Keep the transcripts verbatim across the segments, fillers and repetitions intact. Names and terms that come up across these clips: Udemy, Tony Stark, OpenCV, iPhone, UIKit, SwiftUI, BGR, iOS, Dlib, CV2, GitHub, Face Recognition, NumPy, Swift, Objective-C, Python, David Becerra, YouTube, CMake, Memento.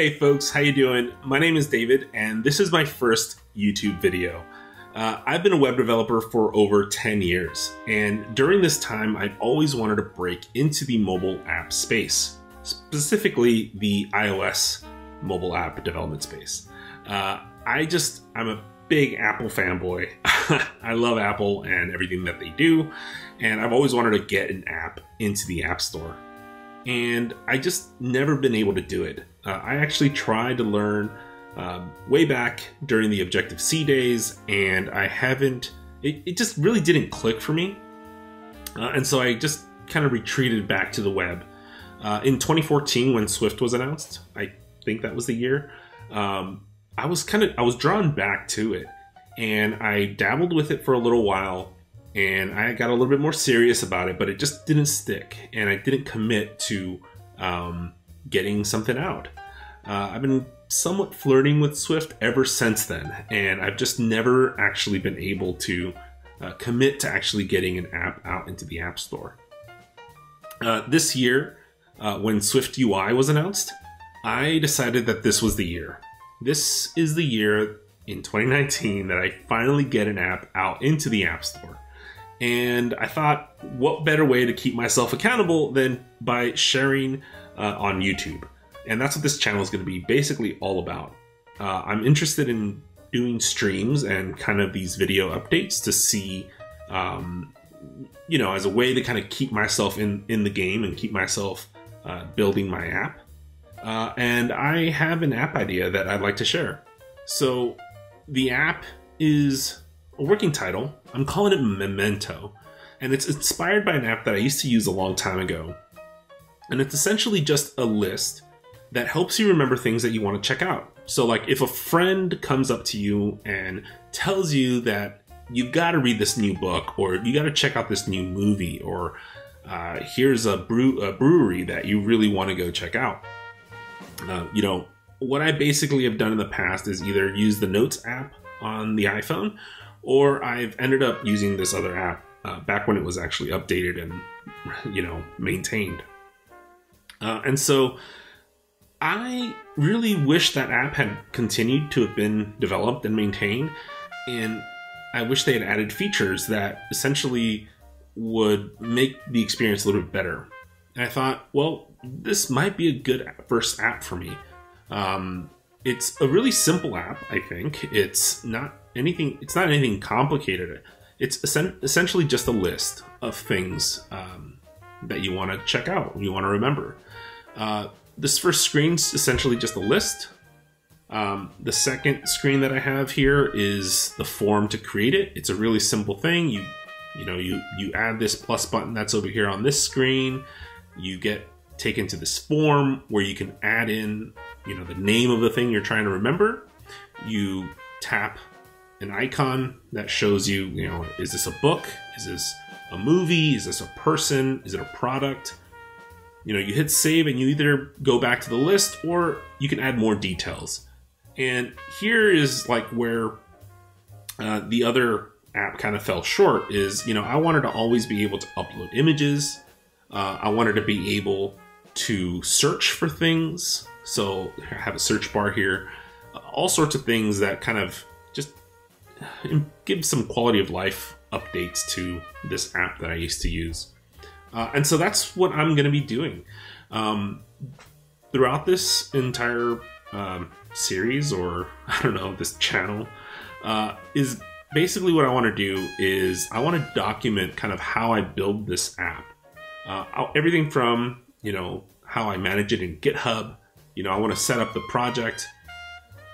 Hey folks, how you doing? My name is David and this is my first YouTube video. Uh, I've been a web developer for over ten years, and during this time I've always wanted to break into the mobile app space, specifically the iOS mobile app development space. Uh, I just, I'm a big Apple fanboy. I love Apple and everything that they do, and I've always wanted to get an app into the App Store. And I just never been able to do it. Uh, I actually tried to learn um, way back during the Objective-C days, and I haven't, it, it just really didn't click for me. Uh, and so I just kind of retreated back to the web. Uh, in twenty fourteen, when Swift was announced, I think that was the year, um, I was kind of, I was drawn back to it. And I dabbled with it for a little while. And I got a little bit more serious about it, but it just didn't stick, and I didn't commit to um, getting something out. Uh, I've been somewhat flirting with Swift ever since then, and I've just never actually been able to uh, commit to actually getting an app out into the App Store. Uh, this year, uh, when SwiftUI was announced, I decided that this was the year. This is the year in twenty nineteen that I finally get an app out into the App Store. And I thought, what better way to keep myself accountable than by sharing uh, on YouTube? And that's what this channel is going to be basically all about. Uh, I'm interested in doing streams and kind of these video updates to see, um, you know, as a way to kind of keep myself in, in the game and keep myself uh, building my app. Uh, and I have an app idea that I'd like to share. So the app is a working title. I'm calling it Memento, and it's inspired by an app that I used to use a long time ago. And it's essentially just a list that helps you remember things that you want to check out. So like if a friend comes up to you and tells you that you've got to read this new book, or you got to check out this new movie, or uh, here's a, brew a brewery that you really want to go check out. Uh, you know, what I basically have done in the past is either use the Notes app on the iPhone, or I've ended up using this other app uh, back when it was actually updated and, you know, maintained. Uh, and so I really wish that app had continued to have been developed and maintained. And I wish they had added features that essentially would make the experience a little bit better. And I thought, well, this might be a good first app for me. Um, it's a really simple app, I think. It's not anything, it's not anything complicated. It's essentially just a list of things um, that you want to check out, you want to remember. Uh, this first screen's essentially just a list. Um, the second screen that I have here is the form to create it. It's a really simple thing. You, you know, you you add this plus button that's over here on this screen. You get taken to this form where you can add in, you know, the name of the thing you're trying to remember. You tap an icon that shows you, you know, is this a book? Is this a movie? Is this a person? Is it a product? You know, you hit save and you either go back to the list or you can add more details. And here is like where uh, the other app kind of fell short is, you know, I wanted to always be able to upload images. Uh, I wanted to be able to search for things. So I have a search bar here, all sorts of things that kind of just give some quality of life updates to this app that I used to use. Uh, and so that's what I'm going to be doing. Um, throughout this entire um, series, or I don't know, this channel, uh, is basically what I want to do is I want to document kind of how I build this app. Uh, everything from, you know, how I manage it in GitHub. You know, I want to set up the project.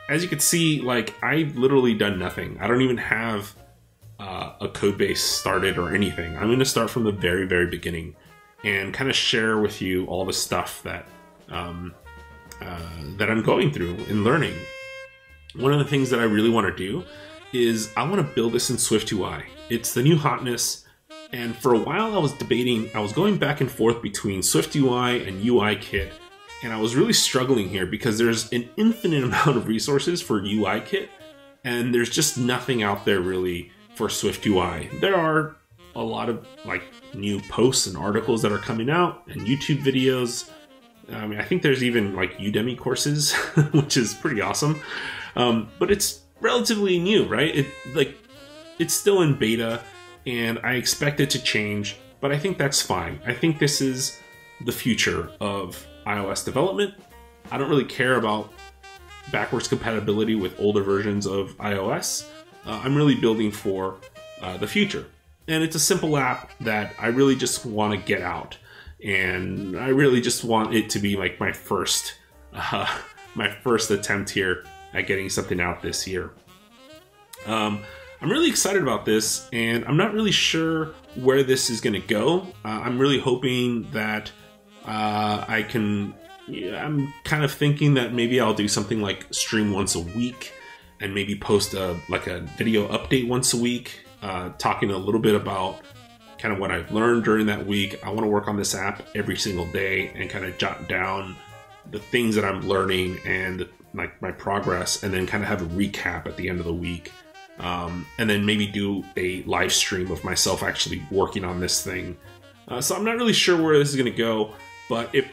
As you can see, like, I've literally done nothing. I don't even have uh, a code base started or anything. I'm going to start from the very, very beginning and kind of share with you all the stuff that, um, uh, that I'm going through and learning. One of the things that I really want to do is I want to build this in SwiftUI. It's the new hotness. And for a while I was debating, I was going back and forth between SwiftUI and UIKit. And I was really struggling here because there's an infinite amount of resources for UIKit, and there's just nothing out there really for SwiftUI. There are a lot of like new posts and articles that are coming out, and YouTube videos, I mean, I think there's even like Udemy courses, which is pretty awesome. Um, but it's relatively new, right? It like it's still in beta, and I expect it to change. But I think that's fine. I think this is the future of iOS development. I don't really care about backwards compatibility with older versions of iOS. Uh, I'm really building for uh, the future. And it's a simple app that I really just want to get out. And I really just want it to be like my first, uh, my first attempt here at getting something out this year. Um, I'm really excited about this, and I'm not really sure where this is going to go. Uh, I'm really hoping that uh, I can, yeah, I'm kind of thinking that maybe I'll do something like stream once a week and maybe post a like a video update once a week, uh, talking a little bit about kind of what I've learned during that week. I want to work on this app every single day and kind of jot down the things that I'm learning and like my progress, and then kind of have a recap at the end of the week. Um, and then maybe do a live stream of myself actually working on this thing. Uh, so I'm not really sure where this is going to go, but if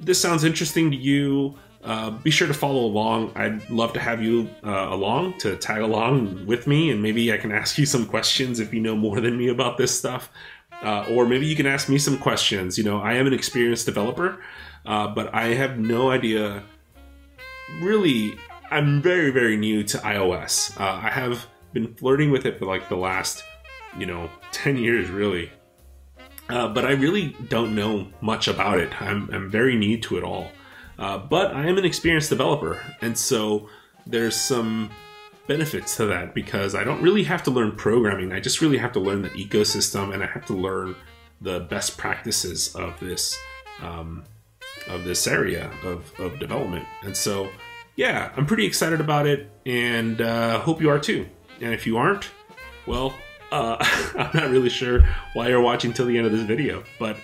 this sounds interesting to you, uh, be sure to follow along. I'd love to have you uh, along, to tag along with me, and maybe I can ask you some questions if you know more than me about this stuff. Uh, or maybe you can ask me some questions. You know, I am an experienced developer, uh, but I have no idea. Really, I'm very, very new to iOS. Uh, I have been flirting with it for like the last, you know, ten years really. Uh, but I really don't know much about it. I'm, I'm very new to it all. Uh, but I am an experienced developer. And so there's some benefits to that because I don't really have to learn programming. I just really have to learn the ecosystem, and I have to learn the best practices of this, um, of this area of, of development. And so, yeah, I'm pretty excited about it, and uh, hope you are too. And if you aren't, well, uh, I'm not really sure why you're watching till the end of this video. But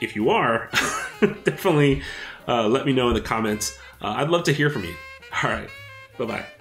if you are, definitely uh, let me know in the comments. Uh, I'd love to hear from you. All right. Bye-bye.